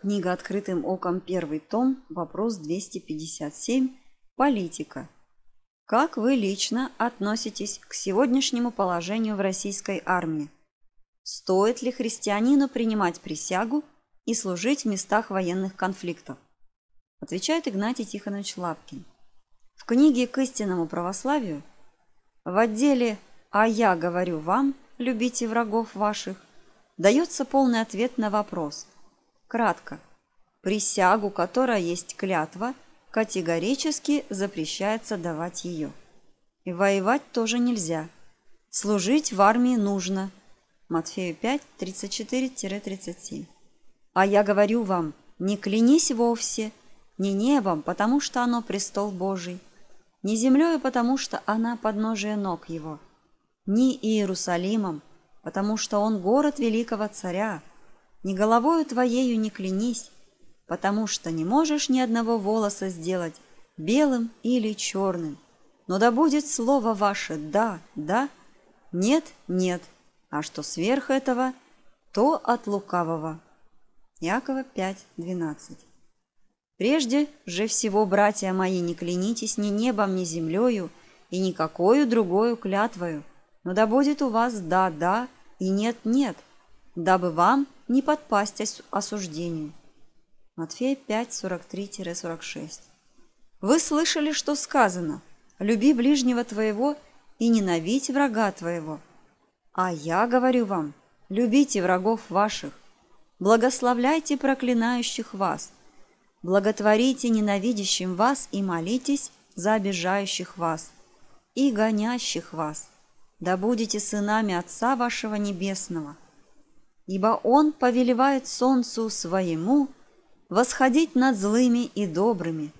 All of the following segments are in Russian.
Книга «Открытым оком», 1 том, вопрос 257, политика. Как вы лично относитесь к сегодняшнему положению в российской армии? Стоит ли христианину принимать присягу и служить в местах военных конфликтов? Отвечает Игнатий Тихонович Лапкин. В книге «К истинному православию» в отделе «А я говорю вам, любите врагов ваших» дается полный ответ на вопрос. Кратко. Присягу, которая есть клятва, категорически запрещается давать ее. И воевать тоже нельзя. Служить в армии нужно. Матфею 5, 34-37. А я говорю вам, не клянись вовсе, не небом, потому что оно престол Божий, не землей, потому что она подножие ног его, не Иерусалимом, потому что он город великого царя, ни головою твоею не клянись, потому что не можешь ни одного волоса сделать белым или черным. Но да будет слово ваше «да», «да», «нет», «нет», а что сверх этого, то от лукавого. Иакова 5:12. Прежде же всего, братья мои, не клянитесь ни небом, ни землею, и никакою другою клятвою, но да будет у вас «да», «да» и «нет», «нет», дабы вам не подпасть осуждению. Матфея 5:43-46. Вы слышали, что сказано: люби ближнего твоего и ненавидь врага твоего. А я говорю вам, любите врагов ваших, благословляйте проклинающих вас, благотворите ненавидящим вас и молитесь за обижающих вас и гонящих вас, да будете сынами Отца вашего Небесного. Ибо Он повелевает солнцу своему восходить над злыми и добрыми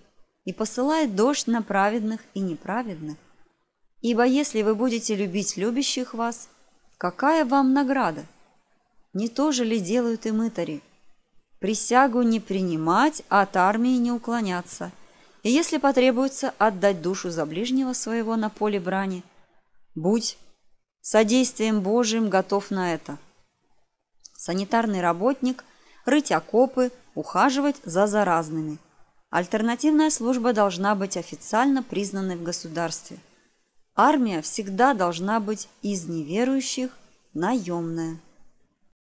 и посылает дождь на праведных и неправедных. Ибо если вы будете любить любящих вас, какая вам награда? Не то же ли делают и мытари? Присягу не принимать, а от армии не уклоняться, и если потребуется отдать душу за ближнего своего на поле брани, будь содействием Божиим готов на это. Санитарный работник, рыть окопы, ухаживать за заразными. Альтернативная служба должна быть официально признанной в государстве. Армия всегда должна быть из неверующих наемная.